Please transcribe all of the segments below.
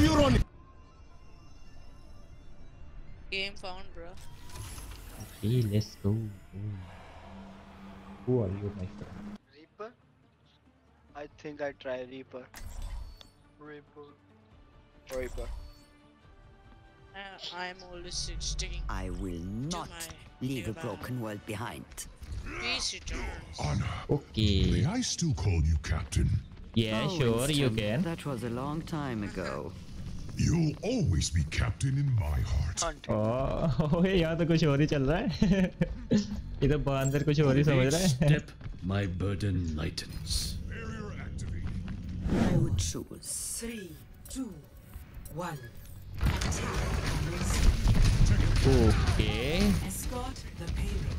are you running? Game found, bro. Okay, let's go. Who are you, my friend? Reaper? I think I try Reaper. Reaper. I'm only 16. I will not leave a broken world behind. Honor. Okay. May I still call you Captain? Yeah, oh, sure, Winston, you can. That was a long time ago. You'll always be Captain in my heart. Oh, यहाँ तो कुछ और ही चल रहा है. इधर बांदर कुछ और ही समझ रहा है. Step, my burden lightens. Barrier activated. I would choose 3, 2, 1. Okay. Escort the payload.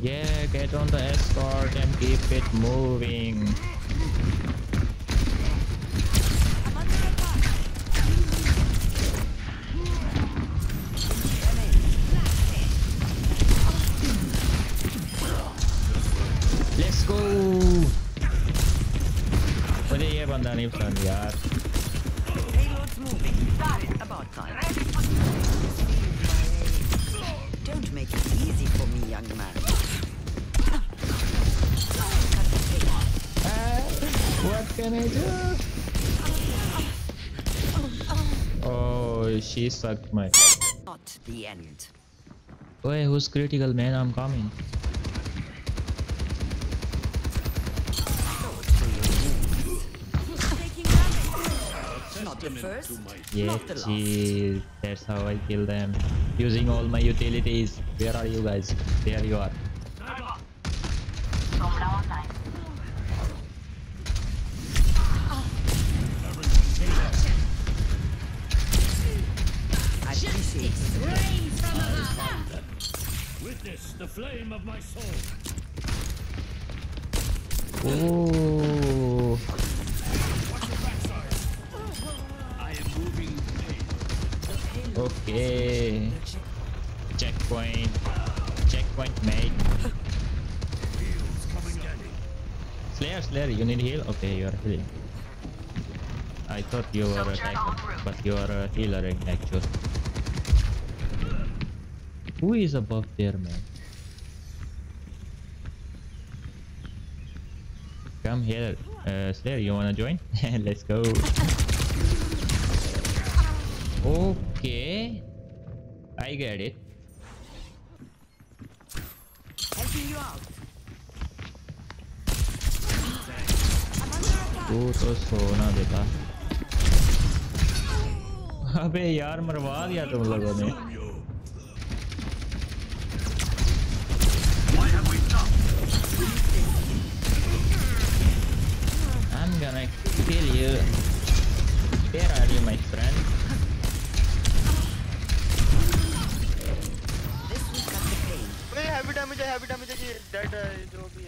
Yeah, get on the escort and keep it moving. Let's go. What is this guy doing, yaar? Payload's moving. That is about time. Don't make it easy for me, young man. What can I do? Oh, she sucked my. Not the end. Wait, who's critical, man? I'm coming. Not the first. Yeah, jeez, that's how I kill them. Using all my utilities. Where are you guys? There you are. Witness the flame of my soul. Oh, I am moving. Okay. Checkpoint. Checkpoint, mate. Slayer, you need heal? Okay, you are healing. I thought you were a tanker, but you are a healer actually. Who is above there, man? Come here, Slayer, you wanna join? Let's go. Okay, I get it. Helping you out. तू तो सोना बेटा. अबे यार मरवा दिया तुम लोगों ने. I'm gonna kill you. Where are you, my friend? Hey, heavy damage here. That is Roby.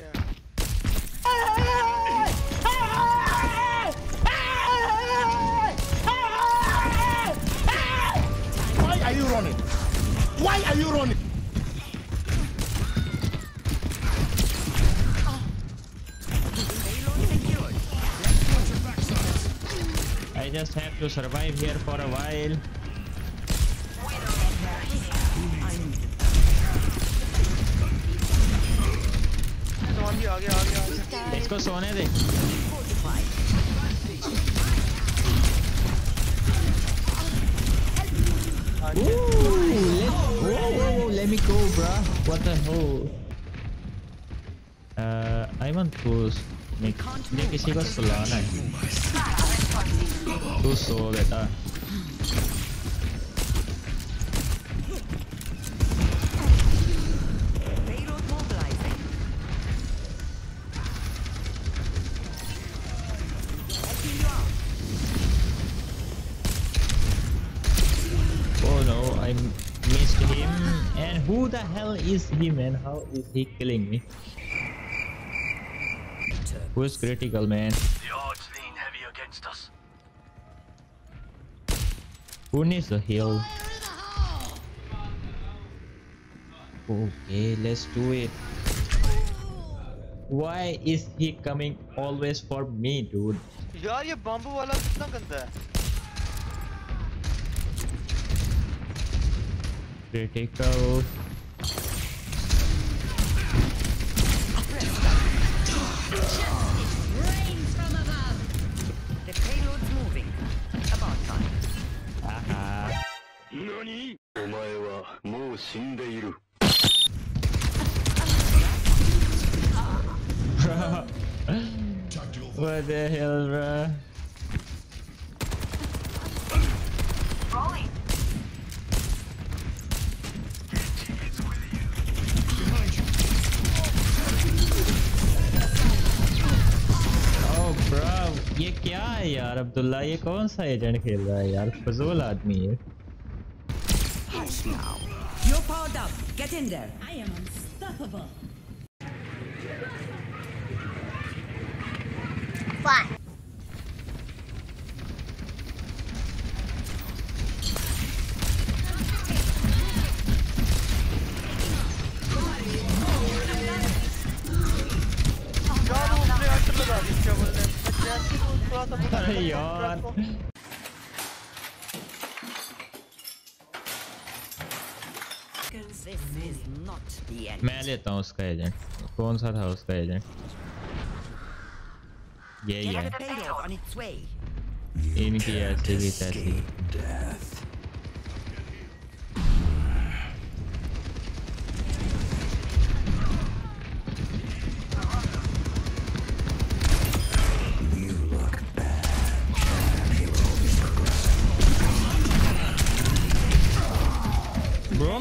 Why are you running? Why are you running? I just have to survive here for a while. Let's go, Sone. Whoa, let me go, bruh. What the hell? I want to make किसी को सुलाना है. तू सो बेटा. Oh no, I missed him. And who the hell is he, man? How is he killing me? Who's critical, man? Who needs a heal? Okay, let's do it. Why is he coming always for me, dude? यार ये bamboo वाला कितना गंदा है। Critical. What the hell, bro? Rolling. Oh, bro, ये क्या है यार अब्दुल्ला ये कौन सा एजेंट खेल रहा है यार फजूल आदमी है। You're powered up. Get in there. I am unstoppable. Fly. यार मैं लेता हूँ उसका एजेंट कौन सा था उसका एजेंट यही है इनकी ऐसी की तैसी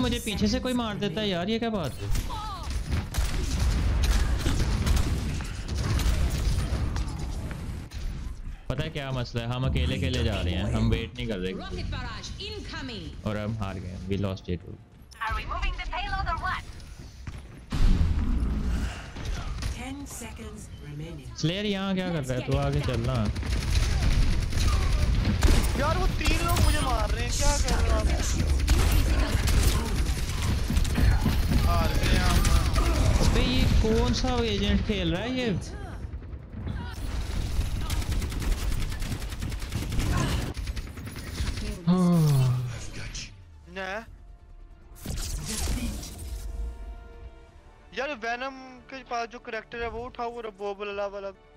मुझे पीछे से कोई मार देता है यार ये क्या बात है पता है क्या मसला है हम अकेले अकेले जा रहे हैं हम वेट नहीं कर रहे और हम हार गए we lost it are we moving the payload और व्हाट 10 सेकंड्स रिमेनिंग स्लेयर यहां क्या कर रहा है तू आगे चलना यार वो तीन लोग मुझे मार रहे हैं क्या कर रहा है अबे ये कौन सा एजेंट खेल रहा है ये ना यार वैनम के पास जो करैक्टर है वो उठाओ वो बोबल वाला